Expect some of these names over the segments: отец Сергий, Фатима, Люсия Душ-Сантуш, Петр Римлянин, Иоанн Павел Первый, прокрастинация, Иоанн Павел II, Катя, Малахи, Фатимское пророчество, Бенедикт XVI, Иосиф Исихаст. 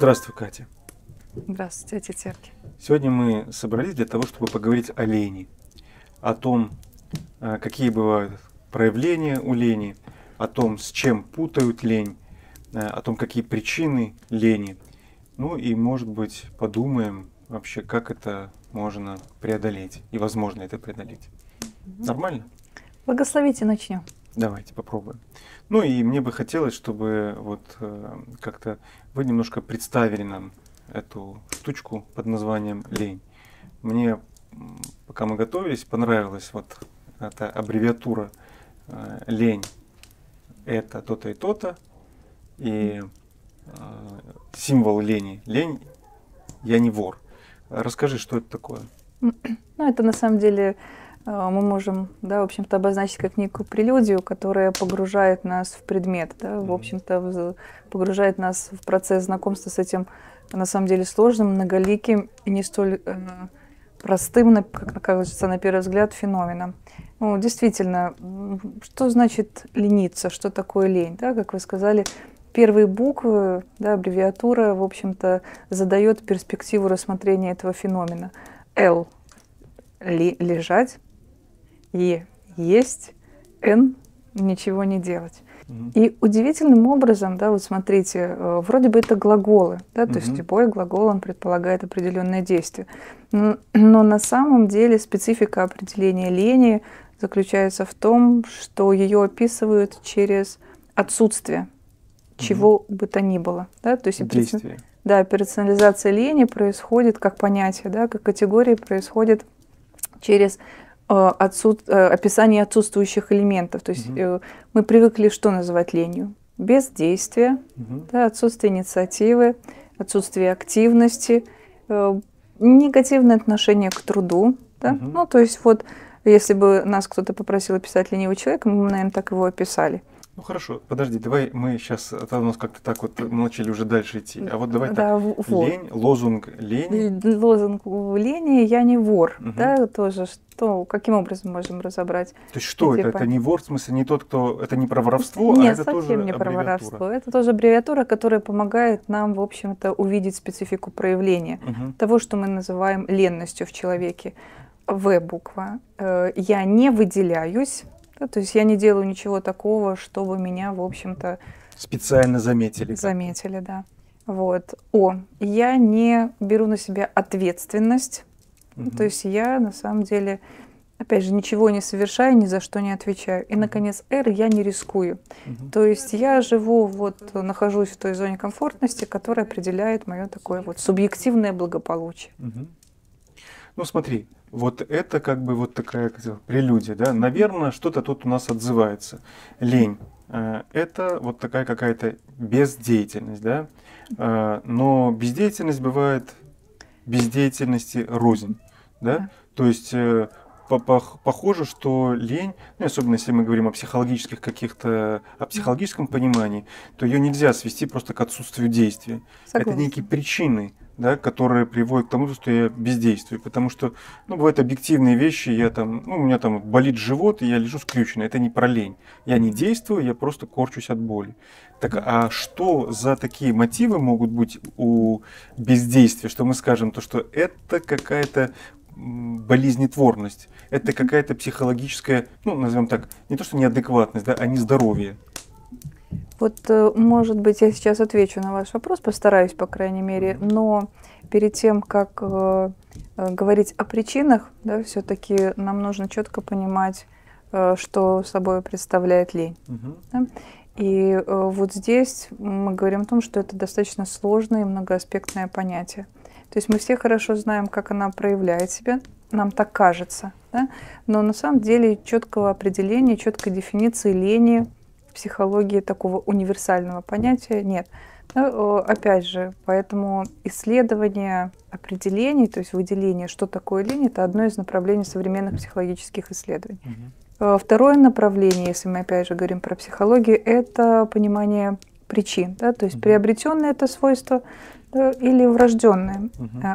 Здравствуй, Катя. Здравствуйте, отец Сергий. Сегодня мы собрались для того, чтобы поговорить о лени, о том, какие бывают проявления у лени, о том, с чем путают лень, о том, какие причины лени. Ну и, может быть, подумаем вообще, как это можно преодолеть и возможно это преодолеть. Нормально? Благословите, начнем. Давайте попробуем. Ну и мне бы хотелось, чтобы вот как-то вы немножко представили нам эту штучку под названием лень. Мне, пока мы готовились, понравилась вот эта аббревиатура лень. Это то-то и то-то. И символ лени. Лень, я не вор. Расскажи, что это такое? Ну, это на самом деле мы можем, да, в общем-то, обозначить как некую прелюдию, которая погружает нас в предмет, да, в общем-то, погружает нас в процесс знакомства с этим, на самом деле, сложным, многоликим и не столь простым, как кажется, на первый взгляд, феноменом. Ну, действительно, что значит лениться, что такое лень, да, как вы сказали, первые буквы, да, аббревиатура, в общем-то, задает перспективу рассмотрения этого феномена. Л – лежать, Е – есть, Н – ничего не делать. И удивительным образом, да, вот смотрите, вроде бы это глаголы, да, то есть любой глагол, он предполагает определенное действие. Но на самом деле специфика определения лени заключается в том, что ее описывают через отсутствие чего бы то ни было. Да? То есть персонализация лени происходит как понятие, да, как категория происходит через описание отсутствующих элементов. То есть мы привыкли что называть ленью? Бездействие, да, отсутствие инициативы, отсутствие активности, негативное отношение к труду. Да? Ну, то есть вот если бы нас кто-то попросил описать ленивого человека, мы бы, наверное, так его описали. Ну хорошо, подожди, давай мы сейчас, а у нас как-то так вот мы начали уже дальше идти, а вот давай да, так, вор. Лень, лозунг лени. Лозунг лени, я не вор, да, тоже, что, каким образом можем разобрать? То есть что это? Это не вор, в смысле не тот, кто, это не про воровство, нет, а это тоже не про воровство, это тоже аббревиатура, которая помогает нам, в общем-то, увидеть специфику проявления того, что мы называем ленностью в человеке. В буква, я не выделяюсь. Да, то есть я не делаю ничего такого, чтобы меня, в общем-то, специально заметили. Заметили, да. Вот. Я не беру на себя ответственность. То есть я, на самом деле, опять же, ничего не совершаю, ни за что не отвечаю. И, наконец, Р, я не рискую. То есть я живу, вот, нахожусь в той зоне комфортности, которая определяет мое такое вот субъективное благополучие. Ну, смотри. Вот это как бы вот такая прелюдия, да? Наверное, что-то тут у нас отзывается. Лень – это вот такая какая-то бездеятельность, да? Но бездеятельность бывает бездеятельности рознь, да? То есть похоже, что лень, ну, особенно если мы говорим о психологических каких-то, о психологическом понимании, то ее нельзя свести просто к отсутствию действия. Согласна. Это некие причины, да, которые приводят к тому, что я бездействую. Потому что, ну, бывают объективные вещи, я там, ну, у меня там болит живот, и я лежу скрюченный. Это не про лень. Я не действую, я просто корчусь от боли. Так, а что за такие мотивы могут быть у бездействия, что мы скажем, то, что это какая-то болезнетворность, это какая-то психологическая, ну, назовем так, не то, что неадекватность, да, а нездоровье? Вот, может быть, я сейчас отвечу на ваш вопрос, постараюсь, по крайней мере, но перед тем, как говорить о причинах, да, все-таки нам нужно четко понимать, что собой представляет лень. Да? И вот здесь мы говорим о том, что это достаточно сложное и многоаспектное понятие. То есть мы все хорошо знаем, как она проявляет себя, нам так кажется, да? Но на самом деле четкого определения, четкой дефиниции лени в психологии такого универсального понятия нет. Но, опять же, поэтому исследование определений, то есть выделение, что такое лень, это одно из направлений современных психологических исследований. Второе направление, если мы опять же говорим про психологию, это понимание причин, да, то есть приобретенное это свойство, да, или врожденное.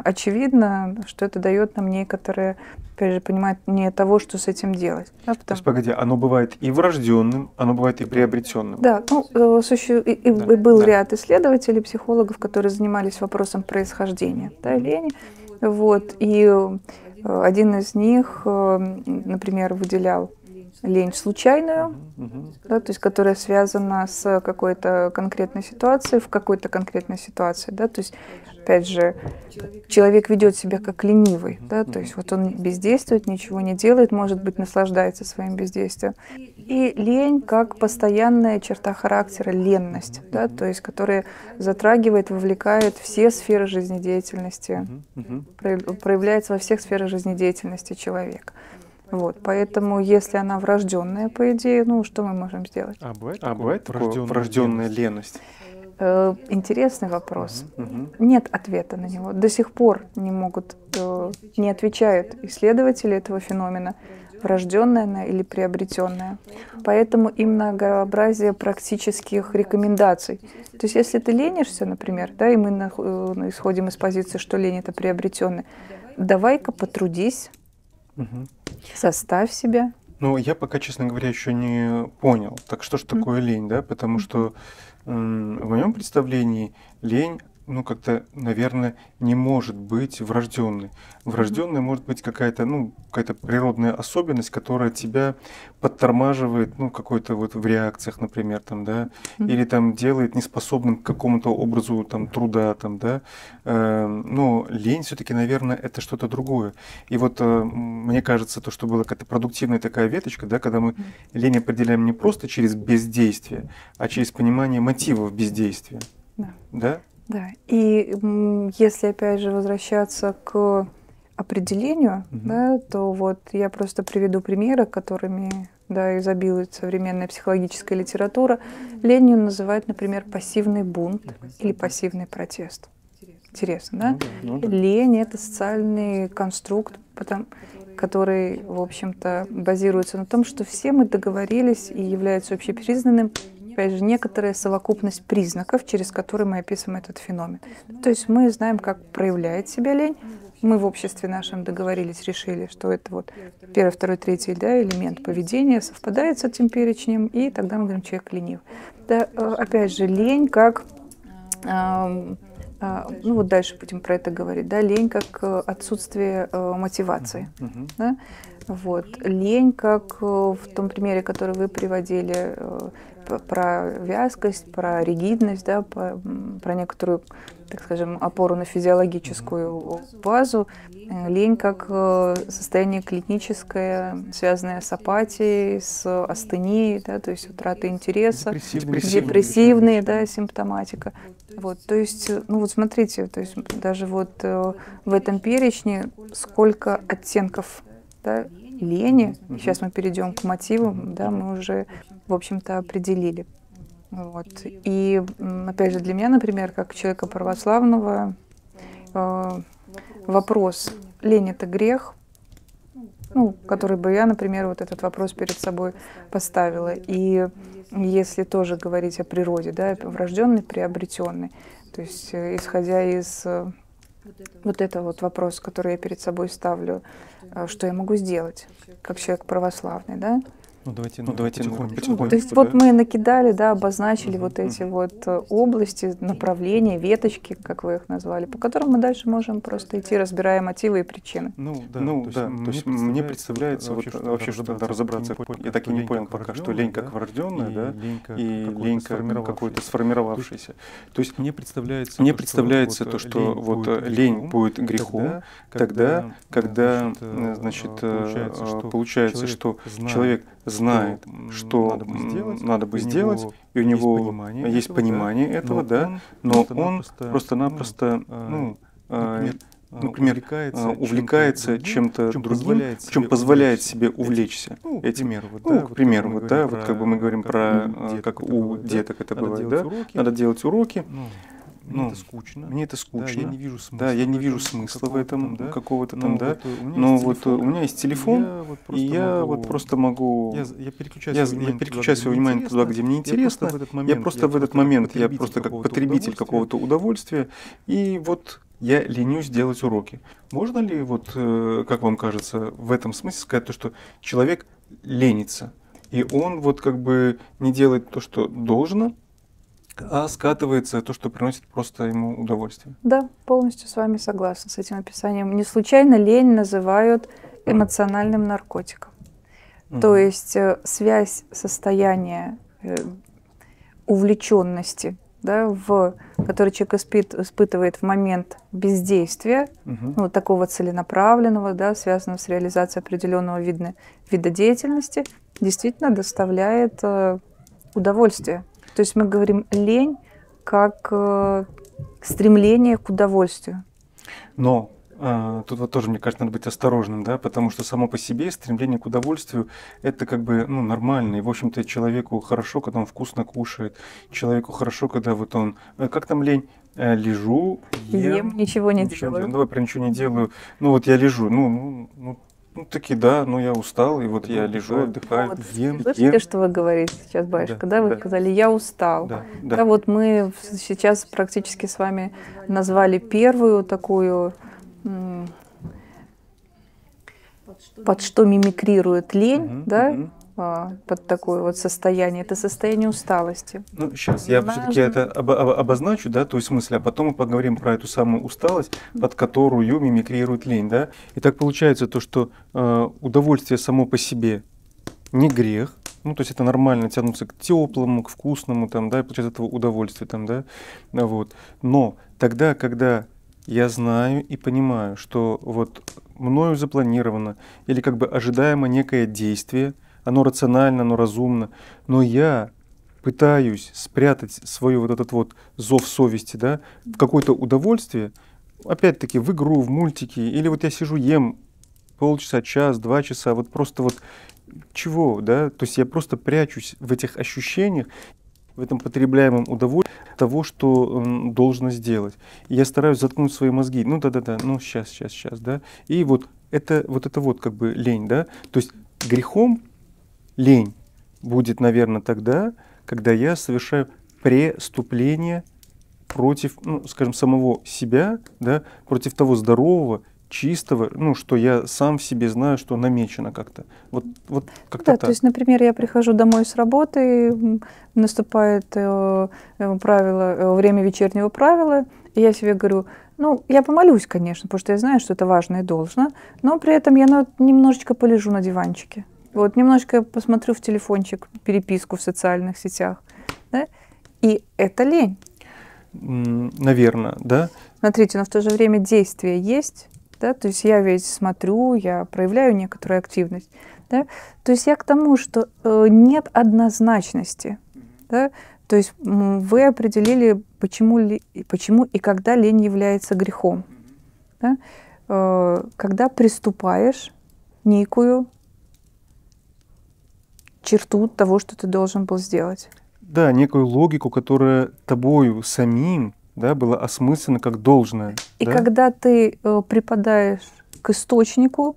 Очевидно, что это дает нам некоторые, опять же, понимание того, что с этим делать. Да, потому... То есть, погоди, оно бывает и врожденным, оно бывает и приобретенным. Да, ну, был ряд исследователей, психологов, которые занимались вопросом происхождения, да, лени, вот, и один из них, например, выделял лень случайную, да, то есть которая связана с какой-то конкретной ситуацией, в какой-то конкретной ситуации, да, то есть, опять же, человек ведет себя как ленивый, да, то есть вот он бездействует, ничего не делает, может быть, наслаждается своим бездействием. И лень как постоянная черта характера, ленность, да, то есть которая затрагивает, вовлекает все сферы жизнедеятельности, проявляется во всех сферах жизнедеятельности человека. Вот, поэтому, если она врожденная, по идее, ну, что мы можем сделать? А бывает врожденная леность? Интересный вопрос. Нет ответа на него. До сих пор не могут, не отвечают исследователи этого феномена, врожденная она или приобретенная. Поэтому и многообразие практических рекомендаций. То есть, если ты ленишься, например, да, и мы исходим из позиции, что лень — это приобретенная, давай-ка потрудись. Составь себя. Ну, я пока, честно говоря, еще не понял. Так что ж такое лень, да? Потому что в моем представлении лень, ну, как-то, наверное, не может быть врожденной. Врожденной может быть какая-то, ну, какая-то природная особенность, которая тебя подтормаживает, ну, какой-то вот в реакциях, например, там, да, или там делает неспособным к какому-то образу там труда, там, да. Но лень все-таки, наверное, это что-то другое. И вот мне кажется, то, что была какая-то продуктивная такая веточка, да, когда мы лень определяем не просто через бездействие, а через понимание мотивов бездействия. Да? Да, и если, опять же, возвращаться к определению, да, то вот я просто приведу примеры, которыми, да, изобилует современная психологическая литература. Ленью называют, например, пассивный бунт или пассивный протест. Интересно, да? Лень — это социальный конструкт, который, в общем-то, базируется на том, что все мы договорились и является общепризнанным, опять же, некоторая совокупность признаков, через которые мы описываем этот феномен. То есть мы знаем, как проявляет себя лень. Мы в обществе нашем договорились, решили, что это вот первый, второй, третий, да, элемент поведения совпадает с этим перечнем, и тогда мы говорим, человек ленив. Да, опять же, лень как... ну вот дальше будем про это говорить. Да, лень как отсутствие мотивации. Да? Вот. Лень как в том примере, который вы приводили, про вязкость, про ригидность, да, про некоторую, так скажем, опору на физиологическую базу. Лень как состояние клиническое, связанное с апатией, с астенией, да, то есть утратой интереса, депрессивная, да, симптоматика. Вот, то есть, ну вот смотрите, то есть даже вот в этом перечне сколько оттенков, да, лени. Сейчас мы перейдем к мотивам, да, мы уже, в общем-то, определили. Вот. И, опять же, для меня, например, как человека православного, вопрос, лень — это грех, ну, который бы я, например, вот этот вопрос перед собой поставила. И если тоже говорить о природе, да, врожденный, приобретенный, то есть, исходя из... Вот это вот вопрос, который я перед собой ставлю, что я могу сделать, как человек православный, да? Ну, давайте потихоньку. То есть вот мы накидали, да, обозначили вот эти вот области, направления, веточки, как вы их назвали, по которым мы дальше можем просто идти, разбирая мотивы и причины. Ну, да. То есть мне представляется, вообще, что надо разобраться. Я так и не понял пока, что лень как врожденная, да, и лень как какой-то сформировавшийся. То есть мне представляется то, что вот лень будет грехом тогда, когда, значит, получается, что человек знает, что надо бы сделать, и у него есть понимание этого, да, но он просто-напросто, например, увлекается чем-то другим, чем позволяет себе увлечься этим. К примеру, вот, да, вот как бы мы говорим про, как у деток это бывает, да, надо делать уроки. Мне это скучно. Мне это скучно. Да, я не вижу смысла, в этом, какого-то там, да. Но вот у меня есть телефон, и я вот просто могу... Я переключаю свое внимание туда, где мне интересно. Я просто в этот момент, я просто как потребитель какого-то удовольствия. И вот я ленюсь делать уроки. Можно ли, вот, как вам кажется, в этом смысле сказать то, что человек ленится? И он вот как бы не делает то, что должно, а скатывается то, что приносит просто ему удовольствие. Да, полностью с вами согласна с этим описанием. Не случайно лень называют эмоциональным наркотиком. То есть связь состояния увлеченности, да, который человек испытывает в момент бездействия, ну, такого целенаправленного, да, связанного с реализацией определенного вида деятельности, действительно доставляет удовольствие. То есть мы говорим лень как стремление к удовольствию. Но тут вот тоже, мне кажется, надо быть осторожным, да, потому что само по себе стремление к удовольствию – это как бы, ну, нормально. И, в общем-то, человеку хорошо, когда он вкусно кушает, человеку хорошо, когда вот он… Как там лень? Лежу, ем, ничего не делаю. Давай прям ничего не делаю. Ну вот я лежу, ну, таки да, но я устал, и вот я лежу, отдыхаю, вот, ем. Слышите, что вы говорите сейчас, батюшка, да? Вы сказали, я устал. Да, вот мы сейчас практически с вами назвали первую такую, под что мимикрирует лень, под такое вот состояние, это состояние усталости. Ну, сейчас я все-таки это обозначу, да, то есть мысль, а потом мы поговорим про эту самую усталость, под которую мимикрирует лень, да. И так получается то, что удовольствие само по себе не грех, ну, то есть это нормально тянуться к теплому, к вкусному, там, да, и получать от этого удовольствие, там, да, вот. Но тогда, когда я знаю и понимаю, что вот мною запланировано или как бы ожидаемо некое действие, оно рационально, оно разумно, но я пытаюсь спрятать свой вот этот вот зов совести, да, в какое-то удовольствие, опять-таки в игру, в мультики, или вот я сижу, ем полчаса, час, 2 часа, вот просто вот чего, да, то есть я просто прячусь в этих ощущениях, в этом потребляемом удовольствии того, что должно сделать. И я стараюсь заткнуть свои мозги, ну да-да-да, ну сейчас, да, и вот это вот как бы лень, да, то есть грехом лень будет, наверное, тогда, когда я совершаю преступление против, ну, скажем, самого себя, да, против того здорового, чистого, ну, что я сам в себе знаю, что намечено как-то. Вот как-то да, так. То есть, например, я прихожу домой с работы, и наступает время вечернего правила, и я себе говорю, ну, я помолюсь, конечно, потому что я знаю, что это важно и должно, но при этом я немножечко полежу на диванчике. Вот, немножко посмотрю в телефончик, переписку в социальных сетях. Да? И это лень. Наверное, да. Смотрите, но в то же время действие есть. Да? То есть я ведь смотрю, я проявляю некоторую активность. Да? То есть я к тому, что нет однозначности. Да? То есть вы определили, почему и когда лень является грехом. Да? Когда приступаешь некую черту того, что ты должен был сделать. Да, некую логику, которая тобою самим, да, была осмыслена как должное. И да? Когда ты припадаешь к источнику,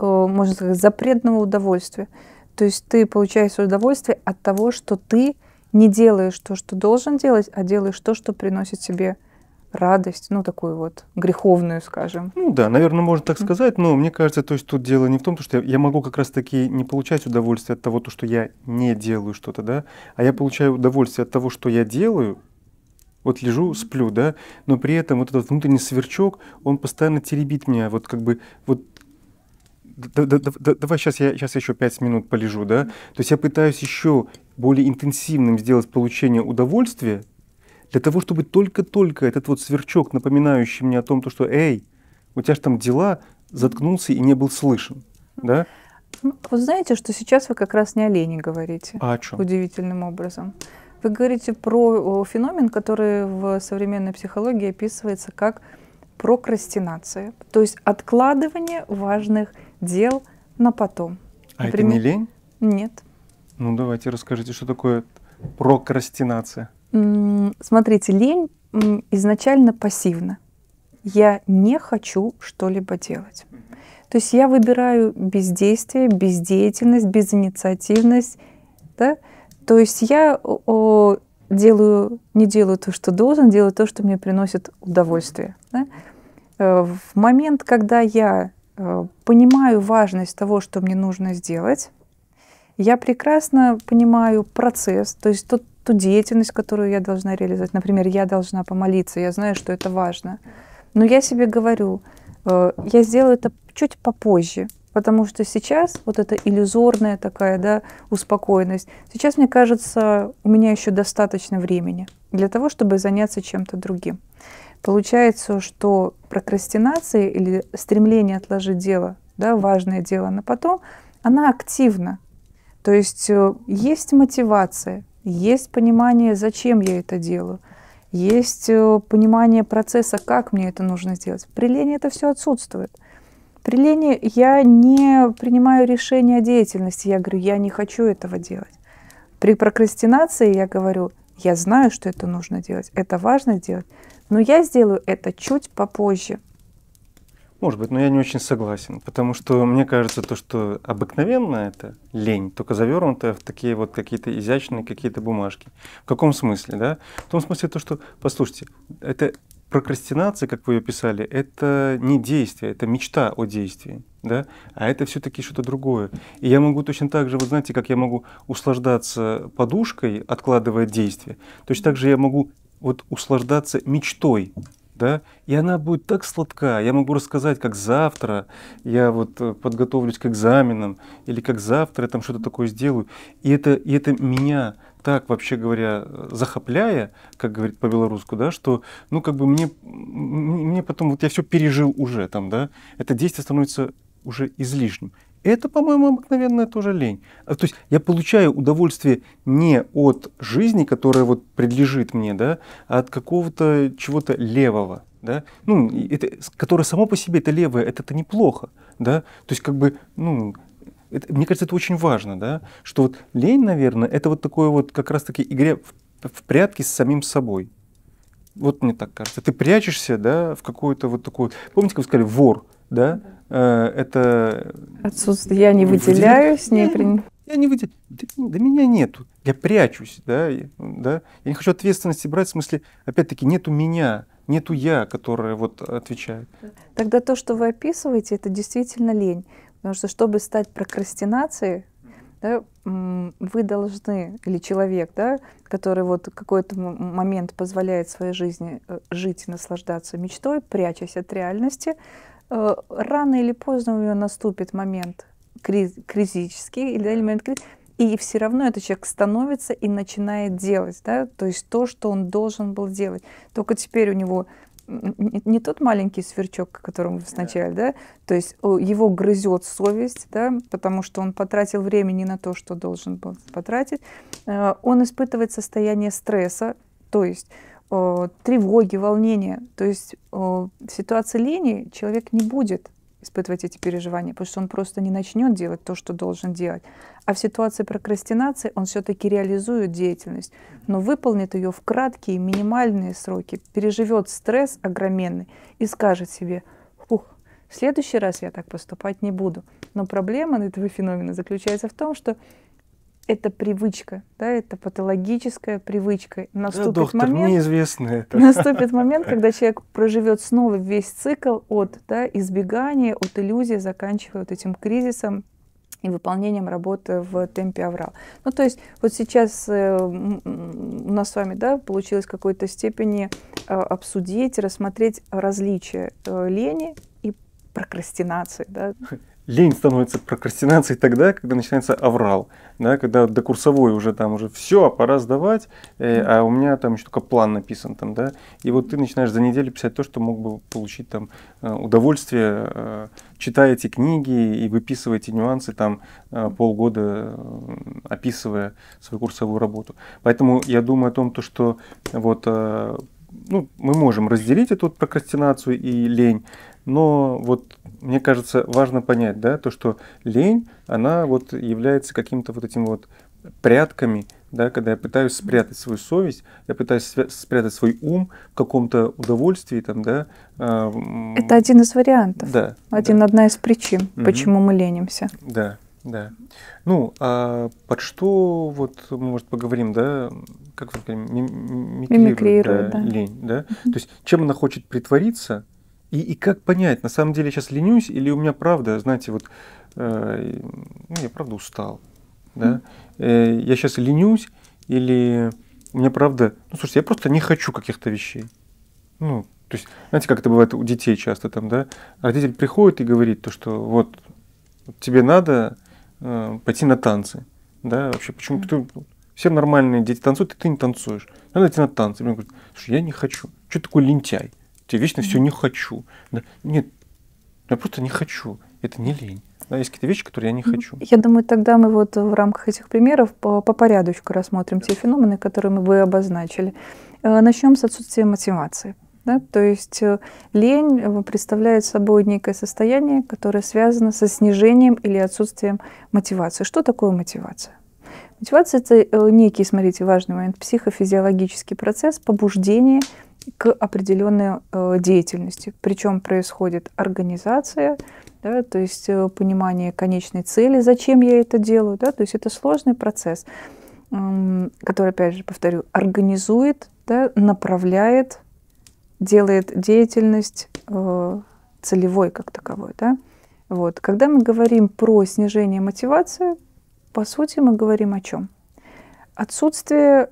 можно сказать, запретного удовольствия, то есть ты получаешь удовольствие от того, что ты не делаешь то, что должен делать, а делаешь то, что приносит тебе радость, ну, такую вот греховную, скажем. Ну да, наверное, можно так сказать, но мне кажется, то есть тут дело не в том, что я могу как раз-таки не получать удовольствие от того, что я не делаю что-то, да, а я получаю удовольствие от того, что я делаю, вот лежу, сплю, да, но при этом вот этот внутренний сверчок, он постоянно теребит меня, вот как бы, вот, давай сейчас я еще 5 минут полежу, да, то есть я пытаюсь еще более интенсивным сделать получение удовольствия, для того, чтобы только-только этот вот сверчок, напоминающий мне о том, что «Эй, у тебя же там дела», заткнулся и не был слышен. Да? Вы знаете, что сейчас вы как раз не о лени говорите. А о чем? Удивительным образом. Вы говорите про феномен, который в современной психологии описывается как прокрастинация. То есть откладывание важных дел на потом. А например, это не лень? Нет. Ну давайте расскажите, что такое прокрастинация. Смотрите, лень изначально пассивна. Я не хочу что-либо делать. То есть я выбираю бездействие, бездеятельность, безинициативность. Да? То есть я не делаю то, что должен, делаю то, что мне приносит удовольствие. Да? В момент, когда я понимаю важность того, что мне нужно сделать, я прекрасно понимаю процесс, то есть ту деятельность, которую я должна реализовать. Например, я должна помолиться, я знаю, что это важно. Но я себе говорю, я сделаю это чуть попозже, потому что сейчас вот эта иллюзорная такая, да, успокоенность. Сейчас, мне кажется, у меня еще достаточно времени для того, чтобы заняться чем-то другим. Получается, что прокрастинация или стремление отложить дело, да, важное дело на потом, она активна. То есть есть мотивация, есть понимание, зачем я это делаю, есть понимание процесса, как мне это нужно сделать. При лени это все отсутствует. При лени я не принимаю решение о деятельности, я говорю, я не хочу этого делать. При прокрастинации я говорю, я знаю, что это нужно делать, это важно делать, но я сделаю это чуть попозже. Может быть, но я не очень согласен, потому что мне кажется, то, что обыкновенно это лень, только завернутая в такие вот какие-то изящные какие-то бумажки. В каком смысле, да? В том смысле то, что, послушайте, это прокрастинация, как вы ее писали, это не действие, это мечта о действии, да? А это все-таки что-то другое. И я могу точно так же, вы знаете, как я могу услаждаться подушкой, откладывая действие, точно так же я могу вот услаждаться мечтой. Да? И она будет так сладка. Я могу рассказать, как завтра я вот подготовлюсь к экзаменам, или как завтра я там что-то такое сделаю. И это меня так, вообще говоря, захапляя, как говорит по-белорусски, да, что, ну, как бы мне потом, вот я все пережил уже там, да, это действие становится уже излишним. Это, по-моему, обыкновенная тоже лень. То есть я получаю удовольствие не от жизни, которая вот предлежит мне, да, а от какого-то чего-то левого, да, ну, это, которое само по себе это левое, это неплохо, да, то есть как бы, ну, это, мне кажется, это очень важно, да, что вот лень, наверное, это вот такое вот как раз-таки игра в прятки с самим собой. Вот мне так кажется. Ты прячешься, да, в какую-то вот такую, помните, как вы сказали, вор, да? Это отсутствие. Я не выделяюсь, не принимаю. Я не выделяюсь. Да меня нету. Я прячусь, да? Я не хочу ответственности брать, в смысле, опять-таки, нету меня, нету я, которая вот отвечает. Тогда то, что вы описываете, это действительно лень. Потому что, чтобы стать прокрастинацией, да, вы должны, или человек, да, который вот какой-то момент позволяет своей жизни жить и наслаждаться мечтой, прячась от реальности, рано или поздно у него наступит момент кризический, или элемент кризиса, и все равно этот человек становится и начинает делать, да? То есть то, что он должен был делать. Только теперь у него не тот маленький сверчок, о котором вы вначале, да? То есть его грызет совесть, да? Потому что он потратил время не на то, что должен был потратить. Он испытывает состояние стресса, то есть тревоги, волнения. То есть в ситуации лени человек не будет испытывать эти переживания, потому что он просто не начнет делать то, что должен делать. А в ситуации прокрастинации он все-таки реализует деятельность, но выполнит ее в краткие, минимальные сроки, переживет стресс огроменный и скажет себе: «Ух, в следующий раз я так поступать не буду». Но проблема этого феномена заключается в том, что это привычка, да, это патологическая привычка. Наступит, да, доктор, момент, неизвестно это. Наступит момент, когда человек проживет снова весь цикл от, да, избегания, от иллюзии, заканчивая вот этим кризисом и выполнением работы в темпе аврал. Ну, то есть вот сейчас у нас с вами, да, получилось в какой-то степени обсудить, рассмотреть различия лени и прокрастинации, да. Лень становится прокрастинацией тогда, когда начинается аврал, да, когда до курсовой уже там уже все, пора сдавать, а у меня там еще только план написан там, да, и вот ты начинаешь за неделю писать то, что мог бы получить там удовольствие, читая эти книги и выписывая эти нюансы там полгода, описывая свою курсовую работу. Поэтому я думаю о том, то, что вот, ну, мы можем разделить эту вот прокрастинацию и лень, но вот мне кажется, важно понять, да, то, что лень, она вот является каким-то вот этим вот прятками да, когда я пытаюсь спрятать свою совесть, я пытаюсь спрятать свой ум в каком-то удовольствии. Там, да, это один из вариантов, да, одна из причин, почему мы ленимся. Да, да. Ну, а под что, вот мы, может, поговорим, да, как вы мимикрирует, да, да. Лень, да? То есть чем она хочет притвориться и как понять, на самом деле я сейчас ленюсь или у меня правда, знаете, вот я правда устал. Да? Я сейчас ленюсь, или у меня правда, ну слушайте, я просто не хочу каких-то вещей. Ну, то есть, знаете, как это бывает у детей часто там, да? Родитель приходит и говорит то, что вот тебе надо пойти на танцы, да? Вообще почему ты, все нормальные дети танцуют, и ты не танцуешь, надо идти на танцы. И он говорит, слушай, я не хочу. Что ты такой лентяй? Тебе вечно все не хочу. Да? Нет, я просто не хочу. Это не лень. Да, есть какие-то вещи, которые я не хочу. Я думаю, тогда мы вот в рамках этих примеров по порядочку рассмотрим те феномены, которые вы обозначили. Начнем с отсутствия мотивации. Да? То есть лень представляет собой некое состояние, которое связано со снижением или отсутствием мотивации. Что такое мотивация? Мотивация – это некий, смотрите, важный момент, психофизиологический процесс побуждения к определенной деятельности. Причем происходит организация, да, то есть понимание конечной цели, зачем я это делаю, да, то есть это сложный процесс, который, опять же, повторю, организует, да, направляет, делает деятельность целевой как таковой. Да. Вот. Когда мы говорим про снижение мотивации, по сути мы говорим о чем? Отсутствие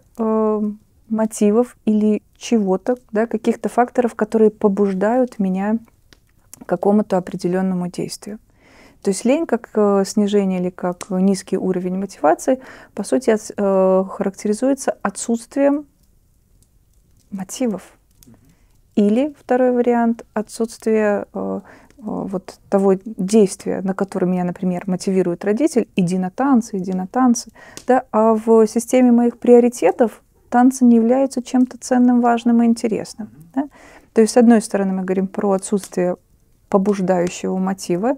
мотивов или чего-то, да, каких-то факторов, которые побуждают меня к какому-то определенному действию. То есть лень как снижение или как низкий уровень мотивации, по сути, характеризуется отсутствием мотивов. Или, второй вариант, отсутствие вот того действия, на которое меня, например, мотивирует родитель, иди на танцы, да, а в системе моих приоритетов танцы не являются чем-то ценным, важным и интересным. Да? То есть, с одной стороны, мы говорим про отсутствие побуждающего мотива,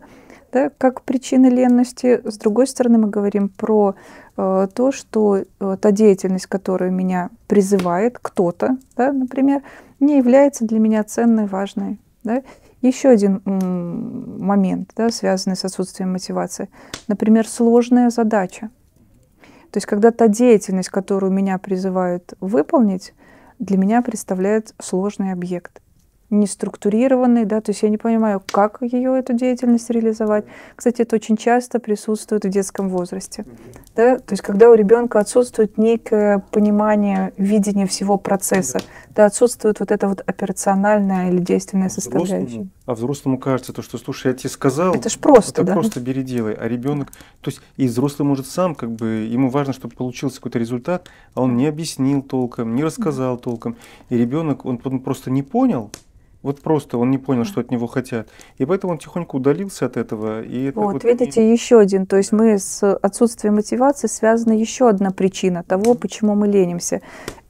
да, как причины ленности. С другой стороны, мы говорим про то, что та деятельность, которую меня призывает кто-то, да, например, не является для меня ценной, важной. Да? Еще один момент, да, связанный с отсутствием мотивации. Например, сложная задача. То есть, когда та деятельность, которую меня призывают выполнить, для меня представляет сложный объект, неструктурированный, да, то есть я не понимаю, как ее, эту деятельность реализовать. Кстати, это очень часто присутствует в детском возрасте. Да? То есть, когда у ребенка отсутствует некое понимание, видение всего процесса, да, отсутствует вот эта вот операциональная или действенная составляющая. А взрослому кажется, то, что, слушай, я тебе сказал, это ж просто, это да? Просто бери, делай. А ребенок, то есть и взрослый может сам, как бы, ему важно, чтобы получился какой-то результат, а он не объяснил толком, не рассказал толком. И ребенок, он просто не понял. Вот просто он не понял, что от него хотят. И поэтому он тихонько удалился от этого. И это вот, видите, еще один. То есть мы с отсутствием мотивации связана еще одна причина того, почему мы ленимся.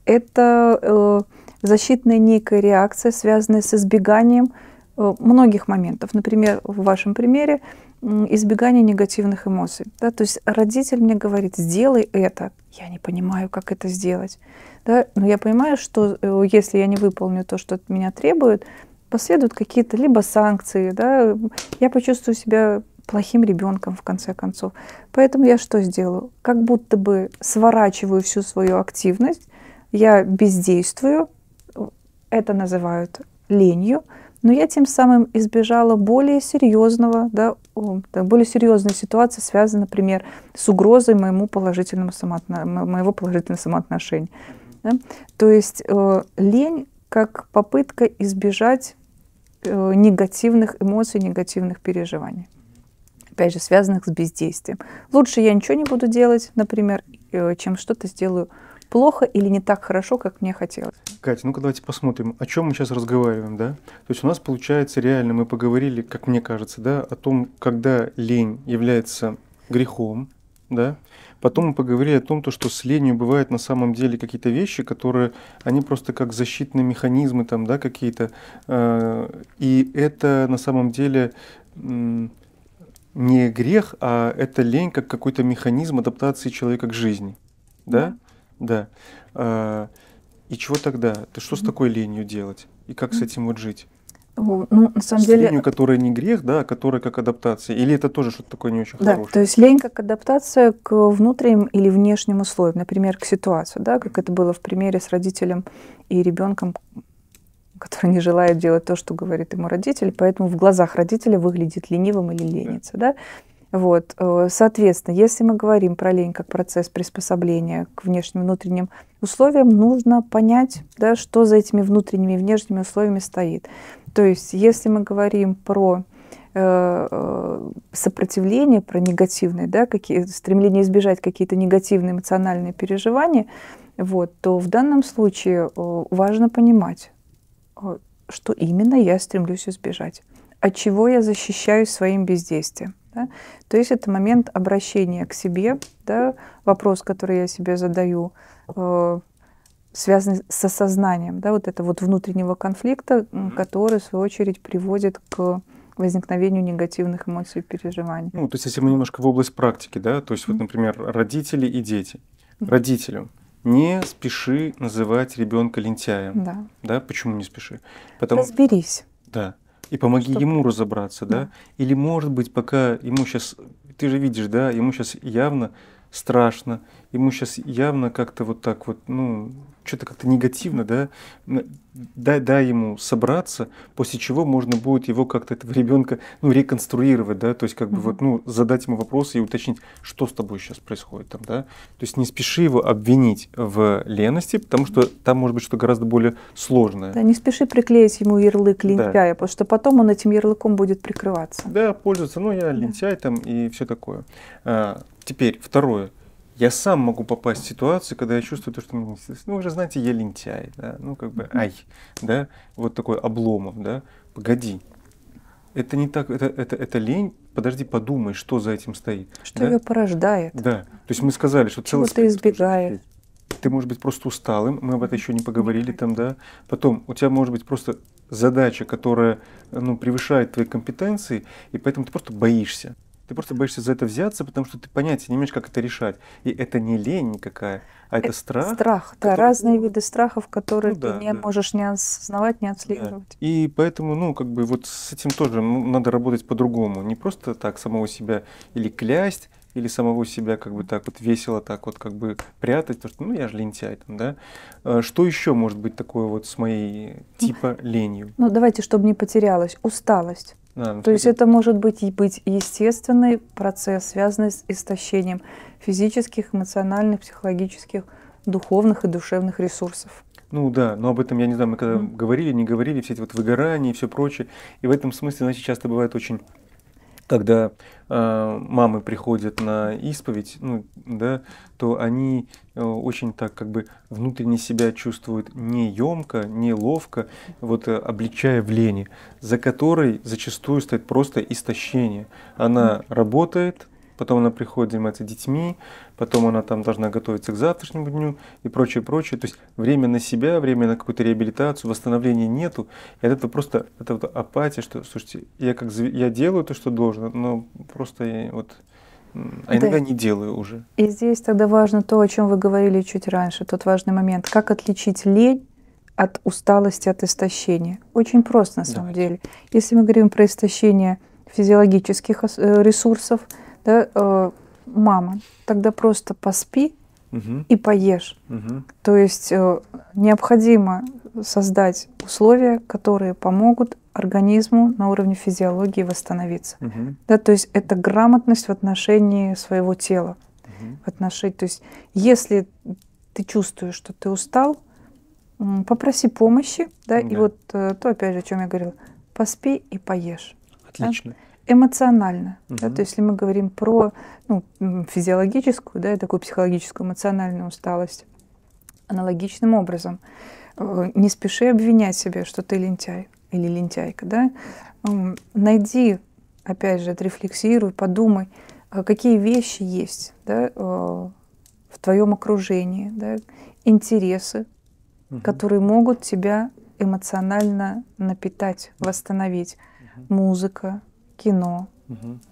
Это защитная некая реакция, связанная с избеганием многих моментов. Например, в вашем примере избегание негативных эмоций. Да? То есть родитель мне говорит, сделай это. Я не понимаю, как это сделать. Да? Но я понимаю, что если я не выполню то, что от меня требуют, последуют какие-то либо санкции. Да? Я почувствую себя плохим ребенком, в конце концов. Поэтому я что сделаю? Как будто бы сворачиваю всю свою активность, я бездействую, это называют ленью, но я тем самым избежала более серьезного, да, более серьезной ситуации, связанной, например, с угрозой моего положительного самоотношения. Да? То есть лень как попытка избежать негативных эмоций, негативных переживаний, опять же, связанных с бездействием. Лучше я ничего не буду делать, например, чем что-то сделаю плохо или не так хорошо, как мне хотелось. Катя, ну-ка давайте посмотрим, о чем мы сейчас разговариваем, да? То есть у нас получается реально, мы поговорили, как мне кажется, да, о том, когда лень является грехом, да? Потом мы поговорили о том, что с ленью бывают на самом деле какие-то вещи, которые, они просто как защитные механизмы там, да, какие-то. И это на самом деле не грех, а это лень как какой-то механизм адаптации человека к жизни, да? Да. И чего тогда? Ты что с такой ленью делать? И как с этим вот жить? Ну, на самом деле... Ленью, которая не грех, да, а которая как адаптация. Или это тоже что-то такое не очень хорошее? Да, то есть лень как адаптация к внутренним или внешним условиям, например, к ситуации, да, как это было в примере с родителем и ребенком, который не желает делать то, что говорит ему родитель, поэтому в глазах родителя выглядит ленивым или ленится, да. Вот. Соответственно, если мы говорим про лень как процесс приспособления к внешним и внутренним условиям, нужно понять, да, что за этими внутренними и внешними условиями стоит. То есть, если мы говорим про сопротивление, про негативные, да, стремление избежать какие-то негативные эмоциональные переживания, вот, то в данном случае важно понимать, что именно я стремлюсь избежать, от чего я защищаюсь своим бездействием. Да? То есть это момент обращения к себе, да? Вопрос, который я себе задаю, связан с осознанием, да? Вот этого вот внутреннего конфликта, который, в свою очередь, приводит к возникновению негативных эмоций и переживаний. Ну, то есть если мы немножко в область практики, да, то есть вот, например, родители и дети. Родителю не спеши называть ребенка лентяем. Да. Да? Почему не спеши? Потому... Разберись. Да. И помоги ему разобраться, да? Или, может быть, пока ему сейчас, ты же видишь, да, ему сейчас явно страшно, ему сейчас явно как-то вот так вот, ну, что-то как-то негативно, да? Дай ему собраться, после чего можно будет его как-то, этого ребенка, ну, реконструировать, да? То есть как бы вот, ну, задать ему вопрос и уточнить, что с тобой сейчас происходит там, да? То есть не спеши его обвинить в лености, потому что там может быть что гораздо более сложное. Да, не спеши приклеить ему ярлык лентяя, да, потому что потом он этим ярлыком будет прикрываться. Да, пользоваться, ну, я лентяй, да, там и все такое. Теперь второе. Я сам могу попасть в ситуацию, когда я чувствую то, что мне не слышно. Ну, вы же знаете, я лентяй, да, ну, как бы, ай, да, вот такой Обломов, да, погоди, это не так, это лень, подожди, подумай, что за этим стоит. Что, да, ее порождает. Да, то есть мы сказали, что целый спектр. Чего ты избегаешь? Ты, может быть, просто усталым, мы об этом еще не поговорили там, да. Потом у тебя может быть просто задача, которая, ну, превышает твои компетенции, и поэтому ты просто боишься. Ты просто боишься за это взяться, потому что ты понятия не имеешь, как это решать. И это не лень никакая, а это страх. Страх, да, разные виды страхов, которые, ну, да, ты не, да, можешь не осознавать, не отслеживать. Да. И поэтому, ну, как бы вот с этим тоже надо работать по-другому. Не просто так самого себя или клясть, или самого себя как бы так вот весело так вот как бы прятать, потому что, ну, я же лентяй там, да. Что еще может быть такое вот с моей типа ленью? Ну, давайте, чтобы не потерялась, усталость. А, ну, то есть это может быть естественный процесс, связанный с истощением физических, эмоциональных, психологических, духовных и душевных ресурсов. Ну да, но об этом, я не знаю, мы когда говорили, не говорили, все эти вот выгорания и все прочее. И в этом смысле, значит, часто бывает очень... Когда мамы приходят на исповедь, ну, да, то они очень так как бы внутренне себя чувствуют неемко, неловко, вот, обличая в лени, за которой зачастую стоит просто истощение. Она работает, потом она приходит заниматься детьми, потом она там должна готовиться к завтрашнему дню и прочее, прочее. То есть время на себя, время на какую-то реабилитацию, восстановления нету. И это просто это вот апатия, что, слушайте, я делаю то, что должен, но просто я вот... А иногда, да, не делаю уже. И здесь тогда важно то, о чем вы говорили чуть раньше, тот важный момент. Как отличить лень от усталости, от истощения? Очень просто на самом, да, деле. Если мы говорим про истощение физиологических ресурсов, да, мама, тогда просто поспи и поешь. То есть необходимо создать условия, которые помогут организму на уровне физиологии восстановиться. Да, то есть это грамотность в отношении своего тела. То есть если ты чувствуешь, что ты устал, попроси помощи. Да, и вот то, опять же, о чем я говорила, поспи и поешь. Отлично. Да? Эмоционально. Да, то есть если мы говорим про, ну, физиологическую, да, и такую психологическую, эмоциональную усталость, аналогичным образом. Не спеши обвинять себя, что ты лентяй или лентяйка. Да? Найди, опять же, отрефлексируй, подумай, какие вещи есть, да, в твоем окружении, да, интересы, которые могут тебя эмоционально напитать, восстановить. Музыка, кино,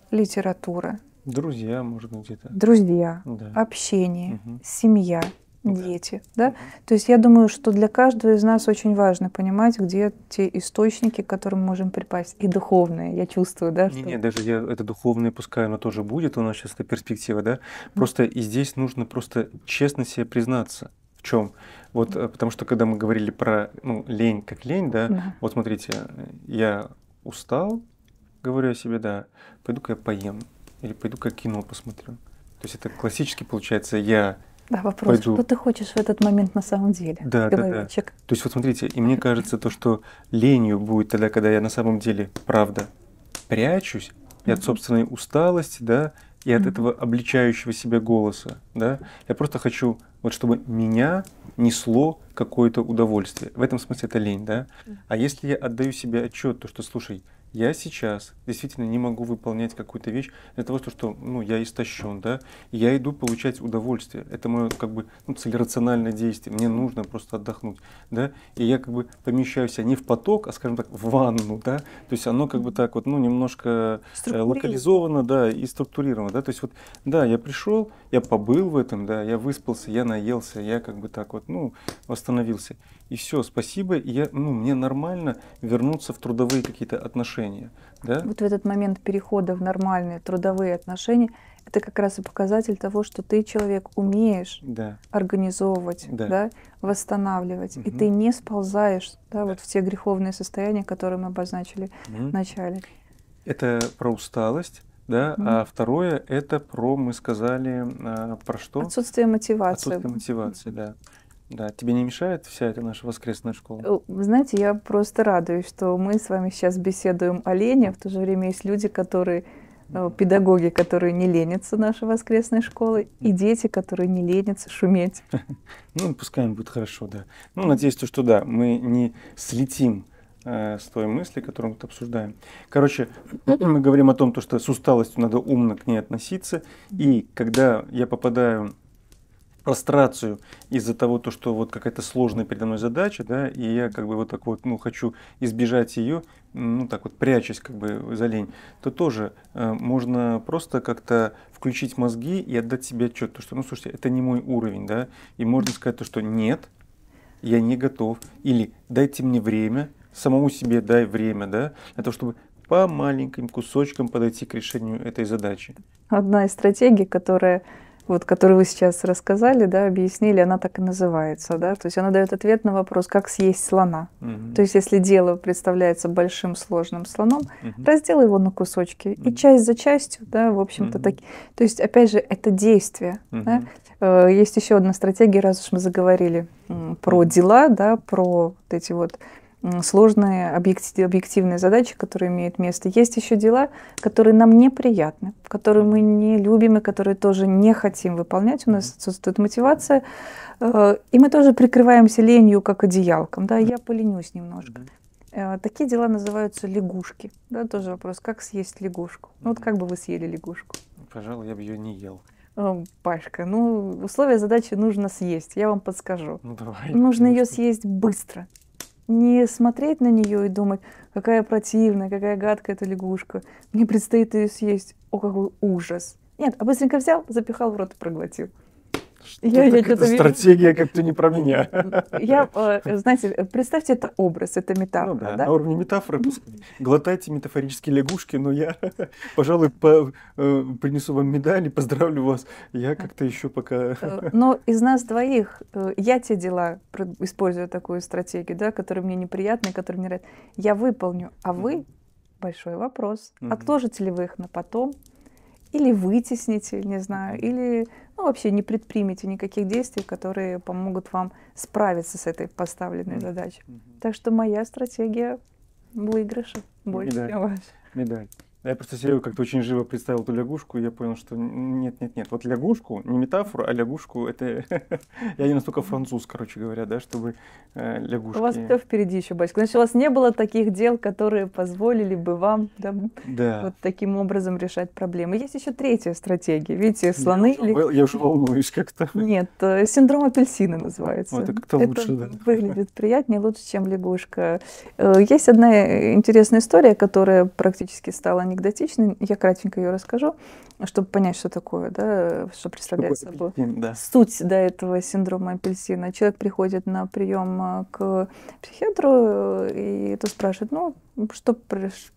литература. Друзья, может быть, где-то. Друзья, да, общение, семья, дети. Да. Да? То есть я думаю, что для каждого из нас очень важно понимать, где те источники, к которым мы можем припасть. И духовные, я чувствую, да? Не, даже я, это духовное, пускай оно тоже будет, у нас сейчас эта перспектива, да? Просто и здесь нужно просто честно себе признаться. В чем? Вот, потому что когда мы говорили про лень как лень, да? Да, вот смотрите, я устал, говорю о себе, да, пойду-ка я поем, или пойду-ка кино посмотрю. То есть это классически получается я... Да, вопрос, пойду. Что ты хочешь в этот момент на самом деле, да, человечек. Да, да. То есть вот смотрите, и мне кажется, то, что ленью будет тогда, когда я на самом деле, правда, прячусь и от собственной усталости, да, и от этого обличающего себя голоса, да, я просто хочу, вот чтобы меня несло какое-то удовольствие. В этом смысле это лень, да. А если я отдаю себе отчет, то что, слушай, я сейчас действительно не могу выполнять какую-то вещь для того, что я истощен, да, и я иду получать удовольствие. Это мое как бы целерациональное действие. Мне нужно просто отдохнуть, да, и я как бы помещаю себя не в поток, а, скажем так, в ванну, да, то есть оно как бы так вот, немножко локализовано, да, и структурировано, да, то есть вот, да, я пришел, я побыл в этом, да, я выспался, я наелся, я как бы так вот, восстановился. И все, спасибо, и я, мне нормально вернуться в трудовые какие-то отношения. Да? Вот в этот момент перехода в нормальные трудовые отношения, это как раз и показатель того, что ты, человек, умеешь организовывать, да, восстанавливать, и ты не сползаешь вот в те греховные состояния, которые мы обозначили в начале. Это про усталость. Да? А второе, это про, мы сказали, про что? Отсутствие мотивации. Отсутствие мотивации, да. Да, тебе не мешает вся эта наша воскресная школа? Знаете, я просто радуюсь, что мы с вами сейчас беседуем о лени, а в то же время есть люди, которые, педагоги, которые не ленятся нашей воскресной школы, и дети, которые не ленятся шуметь. Пускай им будет хорошо, да. Надеюсь, что да, мы не слетим с той мысли, которую мы тут обсуждаем. Короче, мы говорим о том, что с усталостью надо умно к ней относиться, и когда я попадаю... прострацию из-за того, что вот какая-то сложная передо мной задача, да, и я как бы вот так вот, хочу избежать ее, так вот прячась как бы за лень, то тоже можно просто как-то включить мозги и отдать себе отчет, то что, слушайте, это не мой уровень, да, и можно сказать то, что нет, я не готов, или дайте мне время, самому себе дай время, да, для того, чтобы по маленьким кусочкам подойти к решению этой задачи. Одна из стратегий, которая... вот, которую вы сейчас рассказали, да, объяснили, она так и называется, да, то есть она дает ответ на вопрос, как съесть слона. То есть если дело представляется большим сложным слоном, разделай его на кусочки и часть за частью, да, в общем-то, то есть опять же это действие. Да? Есть еще одна стратегия, раз уж мы заговорили про дела, да, про вот эти вот сложные объективные задачи, которые имеют место. Есть еще дела, которые нам неприятны, которые мы не любим и которые тоже не хотим выполнять. У нас отсутствует мотивация. И мы тоже прикрываемся ленью, как одеялком. Да, я поленюсь немножко. Такие дела называются лягушки. Да, тоже вопрос, как съесть лягушку? Вот как бы вы съели лягушку? Пожалуй, я бы ее не ел. Пашка, условия задачи нужно съесть. Я вам подскажу. Давай, нужно ее съесть быстро. Не смотреть на нее и думать, какая противная, какая гадкая эта лягушка, мне предстоит ее съесть, о, какой ужас. Нет, а быстренько взял, запихал в рот и проглотил. Это стратегия как-то не про меня. Знаете, представьте, это образ, это метафора. Да. На уровне метафоры глотайте метафорические лягушки, но я, пожалуй, принесу вам медаль и поздравлю вас. Я как-то еще пока... Но из нас двоих я те дела, использую такую стратегию, да, которые мне неприятны, которые мне нравятся, я выполню. А вы, большой вопрос, отложите ли вы их на потом? Или вытесните, не знаю, или вообще не предпримите никаких действий, которые помогут вам справиться с этой поставленной задачей. Так что моя стратегия выигрыша больше, чем ваша. Медаль. Я просто себе как-то очень живо представил эту лягушку, и я понял, что нет-нет-нет, вот лягушку, не метафору, а лягушку, это... Я не настолько француз, короче говоря, да, чтобы лягушки... У вас все впереди еще, батюшка. Значит, у вас не было таких дел, которые позволили бы вам вот таким образом решать проблемы. Есть еще третья стратегия, видите, слоны... Я уже волнуюсь как-то. Нет, синдром апельсина называется. Это как-то лучше, да. Выглядит приятнее, лучше, чем лягушка. Есть одна интересная история, которая практически стала анекдотичной, я кратенько ее расскажу, чтобы понять, что такое, да, что представляет собой апельсин, да. Суть до этого синдрома апельсина. Человек приходит на прием к психиатру, и тот спрашивает, ну, что произошло?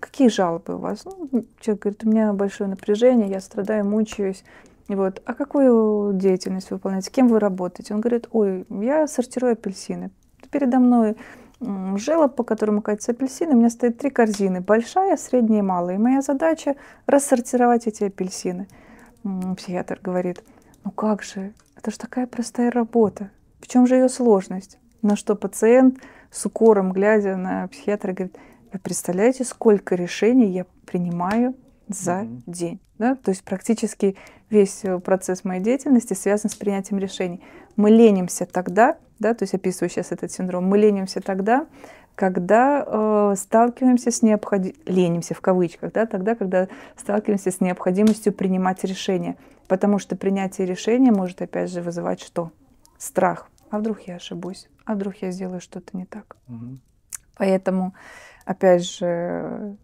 Какие жалобы у вас? Ну, человек говорит, у меня большое напряжение, я страдаю, мучаюсь. Вот. А какую деятельность вы выполняете? Кем вы работаете? Он говорит, ой, я сортирую апельсины. Передо мной желоб, по которому катятся апельсины. У меня стоит 3 корзины, большая, средняя и малая. И моя задача рассортировать эти апельсины. Психиатр говорит, ну как же, это же такая простая работа. В чем же ее сложность? На что пациент с укором, глядя на психиатра, говорит, вы представляете, сколько решений я принимаю за день. Да? То есть практически весь процесс моей деятельности связан с принятием решений. Мы ленимся тогда, да, то есть описываю сейчас этот синдром, мы ленимся тогда, когда сталкиваемся с необходимостью, ленимся в кавычках, да, тогда, когда сталкиваемся с необходимостью принимать решения. Потому что принятие решения может опять же вызывать что? Страх. А вдруг я ошибусь? А вдруг я сделаю что-то не так? Поэтому, опять же,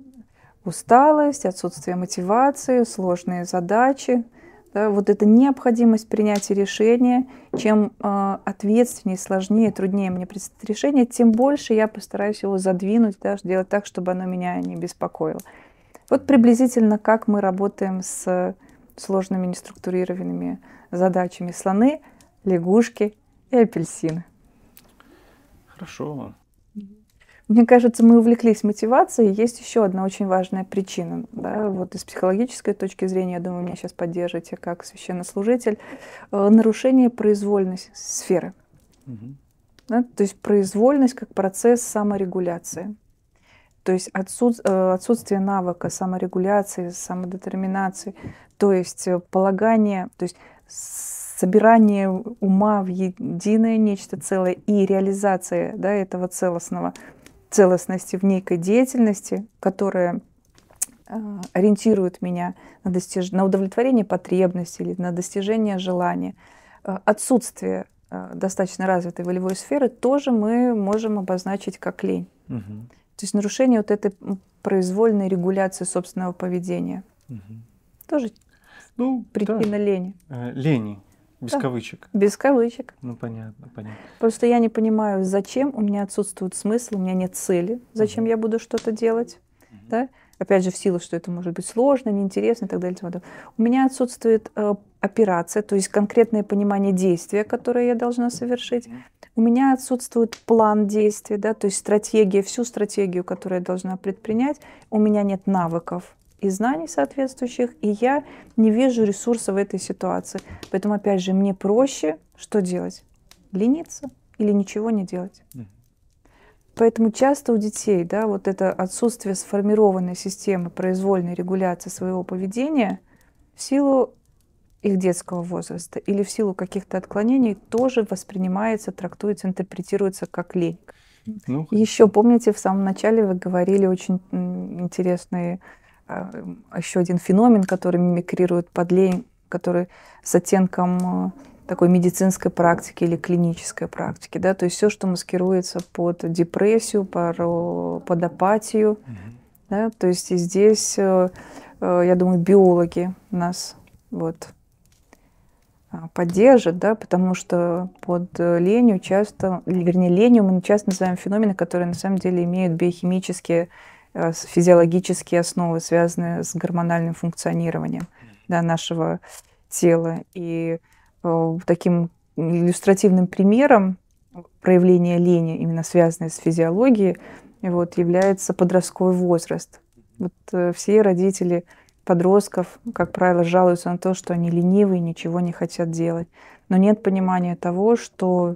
усталость, отсутствие мотивации, сложные задачи. Да, вот эта необходимость принятия решения. Чем ответственнее, сложнее, труднее мне принять решение, тем больше я постараюсь его задвинуть, да, делать так, чтобы оно меня не беспокоило. Вот приблизительно как мы работаем с сложными неструктурированными задачами. Слоны, лягушки и апельсины. Хорошо. Мне кажется, мы увлеклись мотивацией. Есть еще одна очень важная причина. Да? Вот из психологической точки зрения, я думаю, меня сейчас поддержите как священнослужитель. Нарушение произвольной сферы. Да? То есть произвольность как процесс саморегуляции. То есть отсутствие навыка саморегуляции, самодетерминации. То есть полагание, то есть собирание ума в единое нечто целое и реализация, да, этого целостности в некой деятельности, которая ориентирует меня на удовлетворение потребностей или на достижение желания. Отсутствие достаточно развитой волевой сферы тоже мы можем обозначить как лень. То есть нарушение вот этой произвольной регуляции собственного поведения. Тоже причина лени. Лени. Без кавычек. Без кавычек. Ну, понятно, понятно. Просто я не понимаю, зачем, у меня отсутствует смысл, у меня нет цели, зачем я буду что-то делать. Да? Опять же, в силу, что это может быть сложно, неинтересно и так далее. У меня отсутствует операция, то есть конкретное понимание действия, которое я должна совершить. У меня отсутствует план действий, да? То есть стратегия, всю стратегию, которую я должна предпринять. У меня нет навыков и знаний соответствующих, и я не вижу ресурсов в этой ситуации. Поэтому, опять же, мне проще что делать? Лениться или ничего не делать. Поэтому часто у детей, да, вот это отсутствие сформированной системы произвольной регуляции своего поведения в силу их детского возраста или в силу каких-то отклонений тоже воспринимается, трактуется, интерпретируется как лень. Ну, еще помните, в самом начале вы говорили очень интересные еще один феномен, который мимикрирует под лень, который с оттенком такой медицинской практики или клинической практики, да, то есть все, что маскируется под депрессию, под апатию, да? То есть и здесь, я думаю, биологи нас вот поддержат, да, потому что под ленью часто, вернее, ленью мы часто называем феномены, которые на самом деле имеют биохимические, физиологические основы, связанные с гормональным функционированием, да, нашего тела. И таким иллюстративным примером проявления лени, именно связанной с физиологией, вот, является подростковый возраст. Вот, все родители подростков, как правило, жалуются на то, что они ленивые, ничего не хотят делать. Но нет понимания того, что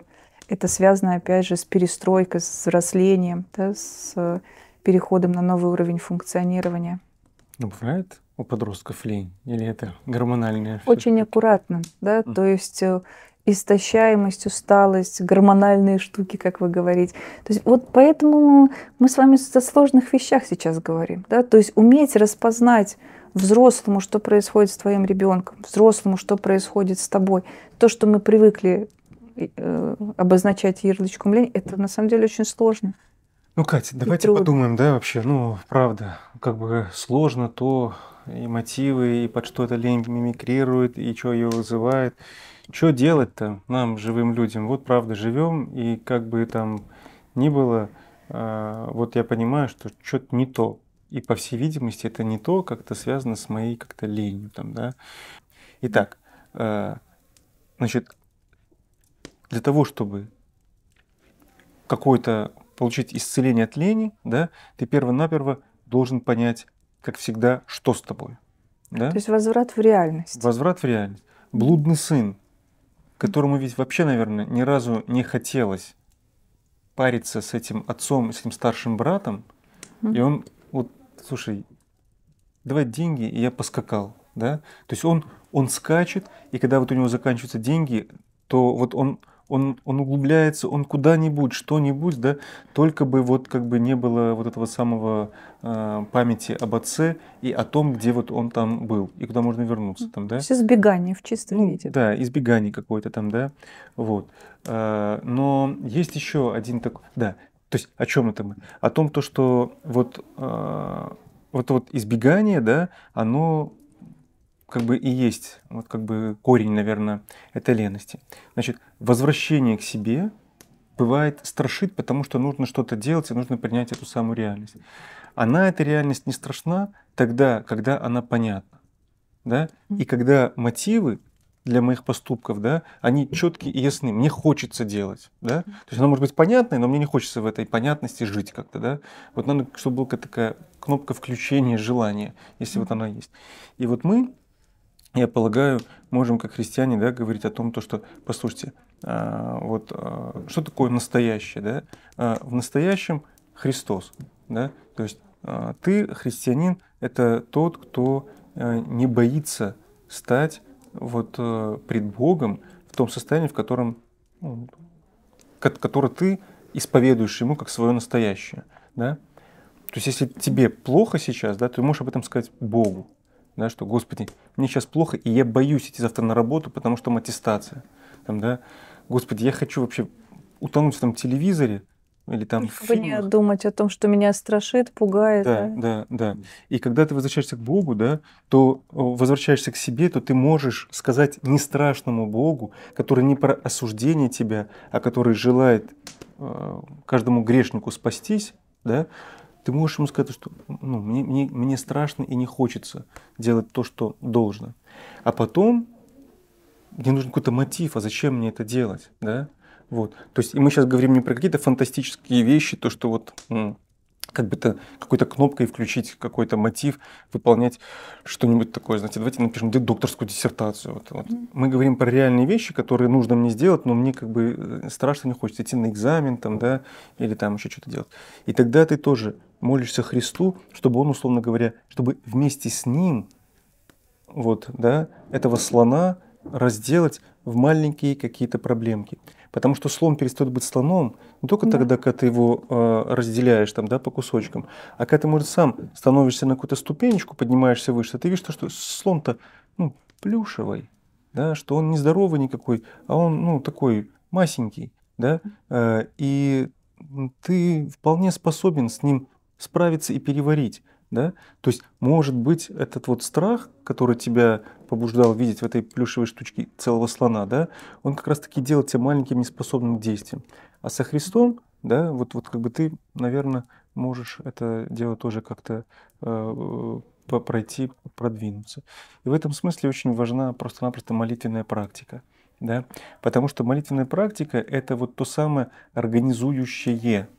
это связано, опять же, с перестройкой, с взрослением, да, с переходом на новый уровень функционирования. Ну, бывает у подростков лень? Или это гормональная? Очень аккуратно, да, то есть истощаемость, усталость, гормональные штуки, как вы говорите. То есть вот поэтому мы с вами о сложных вещах сейчас говорим, да, то есть уметь распознать взрослому, что происходит с твоим ребенком, взрослому, что происходит с тобой. То, что мы привыкли обозначать ярлычком лень, это на самом деле очень сложно. Ну, Катя, давайте подумаем, да, вообще, ну, правда, как бы сложно то, и мотивы, и под что эта лень мимикрирует, и что ее вызывает. Что делать-то нам, живым людям? Вот, правда, живем, и как бы там ни было, вот я понимаю, что что-то не то. И, по всей видимости, это не то, как-то связано с моей как-то ленью там, да. Итак, значит, для того, чтобы какой-то получить исцеление от лени, да, ты перво-наперво должен понять, как всегда, что с тобой. Да? То есть возврат в реальность. Возврат в реальность. Блудный сын, которому ведь вообще, наверное, ни разу не хотелось париться с этим отцом, с этим старшим братом, и он вот, слушай, давай деньги, и я поскакал. Да? То есть он скачет, и когда вот у него заканчиваются деньги, то вот он углубляется, он куда-нибудь, что-нибудь, да, только бы вот как бы не было вот этого самого памяти об отце и о том, где вот он там был и куда можно вернуться там, да. Все избегание в чистом виде. Да, избегание какое-то там, да, вот. Но есть еще один такой, да, то есть о чем это мы? О том, то, что вот, вот избегание, да, оно как бы и есть, вот как бы корень, наверное, этой лености. Значит, возвращение к себе бывает страшит, потому что нужно что-то делать и нужно принять эту самую реальность. Она, эта реальность, не страшна тогда, когда она понятна, да, и когда мотивы для моих поступков, да, они четкие и ясны. Мне хочется делать, да. То есть она может быть понятной, но мне не хочется в этой понятности жить как-то, да. Вот надо, чтобы была такая кнопка включения желания, если вот она есть. И вот мы, я полагаю, можем, как христиане, да, говорить о том, то, что, послушайте, вот что такое настоящее, да? В настоящем Христос, да? То есть ты, христианин, это тот, кто не боится стать вот пред Богом в том состоянии, в котором, ну, который ты исповедуешь Ему как свое настоящее, да? То есть если тебе плохо сейчас, да, ты можешь об этом сказать Богу. Да, что, Господи, мне сейчас плохо, и я боюсь идти завтра на работу, потому что там аттестация. Там, да, Господи, я хочу вообще утонуть в там телевизоре или там в фильмах. Не думать о том, что меня страшит, пугает. Да, да, да, да. И когда ты возвращаешься к Богу, да, то возвращаешься к себе, то ты можешь сказать не страшному Богу, который не про осуждение тебя, а который желает каждому грешнику спастись, да, ты можешь ему сказать, что ну, мне страшно и не хочется делать то, что должно. А потом мне нужен какой-то мотив, а зачем мне это делать? Да? Вот. То есть и мы сейчас говорим не про какие-то фантастические вещи, то, что вот как бы то какой-то кнопкой включить какой-то мотив, выполнять что-нибудь такое. Знаете, давайте напишем докторскую диссертацию. Вот. Мы говорим про реальные вещи, которые нужно мне сделать, но мне как бы страшно, не хочется идти на экзамен там, да, или там еще что-то делать. И тогда ты тоже молишься Христу, чтобы Он, условно говоря, чтобы вместе с Ним вот, да, этого слона разделать в маленькие какие-то проблемки. Потому что слон перестает быть слоном не только тогда, когда ты его разделяешь там, да, по кусочкам, а когда ты, может, сам становишься на какую-то ступенечку, поднимаешься выше, ты видишь, что слон-то ну, плюшевый, да, что он нездоровый никакой, а он ну, такой масенький. Да, и ты вполне способен с ним справиться и переварить. Да? То есть, может быть, этот вот страх, который тебя побуждал видеть в этой плюшевой штучке целого слона, да, он как раз-таки делает тебя маленьким неспособным действием. А со Христом, да, вот как бы ты, наверное, можешь это дело тоже как-то пройти, продвинуться. И в этом смысле очень важна просто-напросто молитвенная практика. Да? Потому что молитвенная практика – это вот то самое организующее,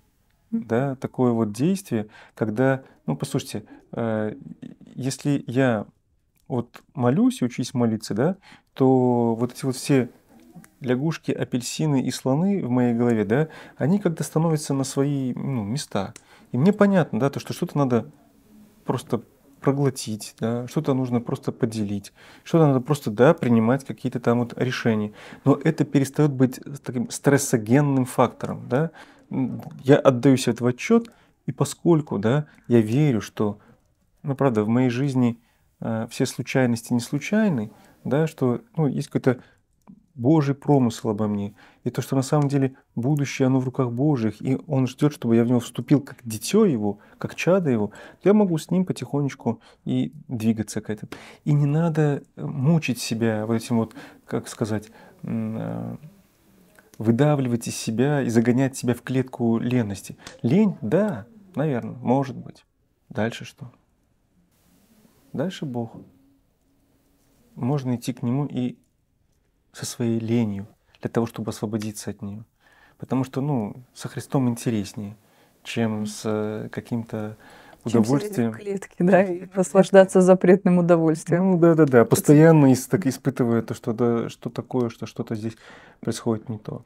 да, такое вот действие, когда, ну, послушайте, если я вот молюсь, учусь молиться, да, то вот эти вот все лягушки, апельсины и слоны в моей голове, да, они как-то становятся на свои, ну, места. И мне понятно, да, то, что что-то надо просто проглотить, да, что-то нужно просто поделить, что-то надо просто, да, принимать какие-то там вот решения. Но это перестает быть таким стрессогенным фактором, да. Я отдаю себе этот отчет, и поскольку, да, я верю, что, ну, правда, в моей жизни все случайности не случайны, да, что, ну, есть какой-то Божий промысел обо мне. И то, что на самом деле будущее, оно в руках Божьих, и Он ждет, чтобы я в него вступил как дитё Его, как чадо Его, то я могу с Ним потихонечку и двигаться к этому. И не надо мучить себя вот этим вот, как сказать, выдавливать из себя и загонять себя в клетку лености. Лень? Да, наверное, может быть. Дальше что? Дальше Бог. Можно идти к Нему и со своей ленью, для того, чтобы освободиться от нее. Потому что, ну, со Христом интереснее, чем с каким-то удовольствием. Чем сидеть в клетке, да, и наслаждаться запретным удовольствием. Ну да-да-да, постоянно испытывая то, что, да, что такое, что что-то здесь происходит не то.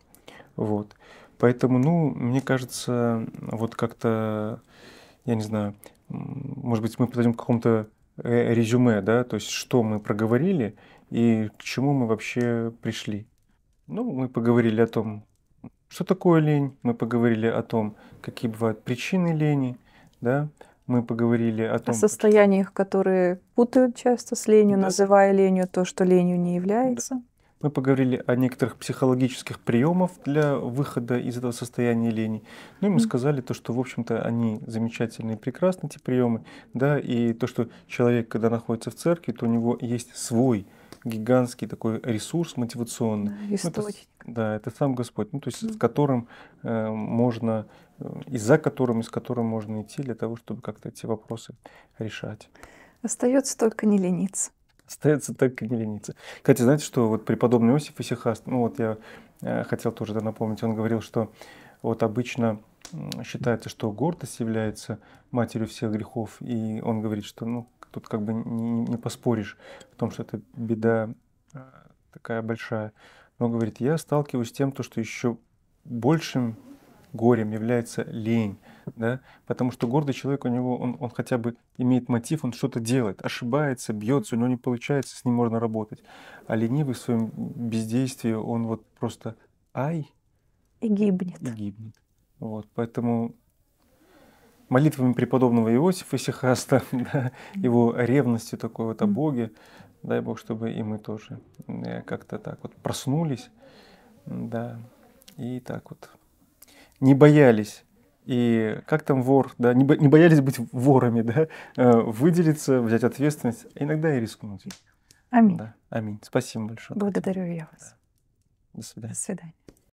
Вот. Поэтому, ну, мне кажется, вот как-то, я не знаю, может быть, мы подойдем к какому-то резюме, да, то есть что мы проговорили и к чему мы вообще пришли. Ну, мы поговорили о том, что такое лень, мы поговорили о том, какие бывают причины лени, да, мы поговорили о том... О состояниях, которые путают часто с ленью, да, называя ленью то, что ленью не является. Да. Мы поговорили о некоторых психологических приемах для выхода из этого состояния лени. Ну и мы сказали то, что, в общем-то, они замечательные, прекрасные, эти приемы, да, и то, что человек, когда находится в церкви, то у него есть свой гигантский такой ресурс мотивационный. Да, источник. Да, это сам Господь, ну, то есть с которым можно, из-за которого можно идти для того, чтобы как-то эти вопросы решать. Остается только не лениться. Остается только не лениться. Кстати, знаете, что вот преподобный Иосиф Исихаст, ну вот я хотел тоже напомнить, он говорил, что вот обычно считается, что гордость является матерью всех грехов, и он говорит, что ну тут как бы не поспоришь в том, что это беда такая большая. Но он говорит, я сталкиваюсь с тем, что еще большим горем является лень, да? Потому что гордый человек, у него он хотя бы имеет мотив, он что-то делает, ошибается, бьется, у него не получается, с ним можно работать. А ленивый в своем бездействии, он вот просто и гибнет. И гибнет. Вот, поэтому молитвами преподобного Иосифа Исихаста, да, его ревностью такой вот о Боге, дай Бог, чтобы и мы тоже как-то так вот проснулись, да, и так вот не боялись, и как там вор, да, не боялись быть ворами, да, выделиться, взять ответственность, иногда и рискнуть. Аминь. Да, аминь. Спасибо большое. Благодарю я вас. Да. До свидания. До свидания.